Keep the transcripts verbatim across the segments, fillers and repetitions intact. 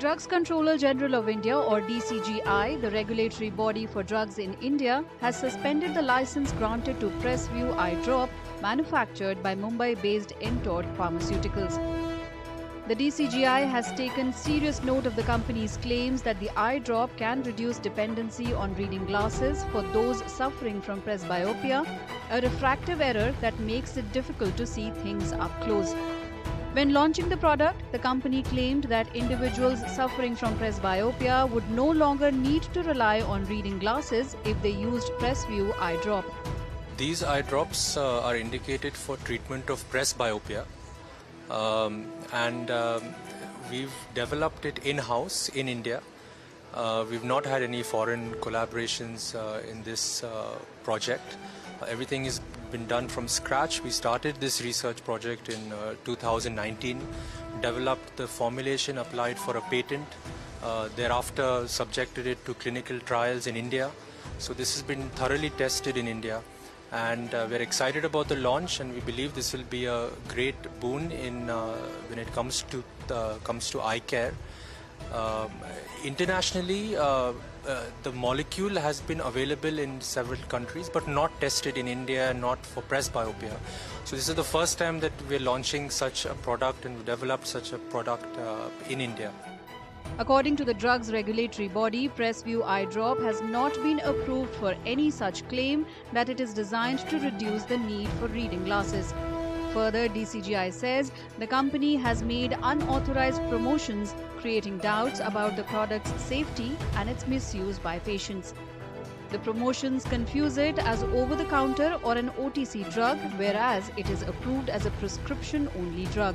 Drugs Controller General of India, or D C G I, the regulatory body for drugs in India, has suspended the license granted to PresVu eye drop manufactured by Mumbai-based Entod Pharmaceuticals. The D C G I has taken serious note of the company's claims that the eye drop can reduce dependency on reading glasses for those suffering from presbyopia, a refractive error that makes it difficult to see things up close. When launching the product, the company claimed that individuals suffering from presbyopia would no longer need to rely on reading glasses if they used PresVu eye drop. These eye drops uh, are indicated for treatment of presbyopia. Um, and um, we've developed it in-house in India. Uh, we've not had any foreign collaborations uh, in this uh, project. Uh, everything has been done from scratch. We started this research project in uh, two thousand nineteen, developed the formulation, applied for a patent, uh, thereafter subjected it to clinical trials in India. So this has been thoroughly tested in India. And uh, we're excited about the launch, and we believe this will be a great boon in uh, when it comes to uh, comes to eye care. Uh, internationally, uh, uh, the molecule has been available in several countries, but not tested in India, not for presbyopia. So this is the first time that we're launching such a product, and we developed such a product uh, in India. According to the drugs regulatory body, PresVu eye drop has not been approved for any such claim that it is designed to reduce the need for reading glasses. Further, D C G I says the company has made unauthorized promotions, creating doubts about the product's safety and its misuse by patients. The promotions confuse it as over-the-counter or an O T C drug, whereas it is approved as a prescription-only drug.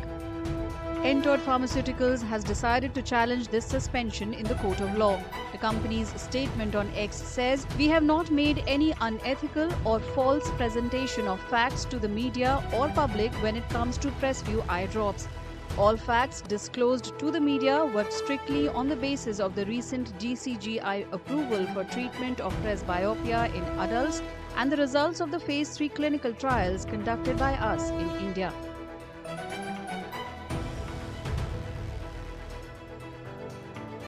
Entod Pharmaceuticals has decided to challenge this suspension in the court of law. The company's statement on X says, "We have not made any unethical or false presentation of facts to the media or public when it comes to PresVu eye drops. All facts disclosed to the media were strictly on the basis of the recent D C G I approval for treatment of presbyopia in adults and the results of the phase three clinical trials conducted by us in India."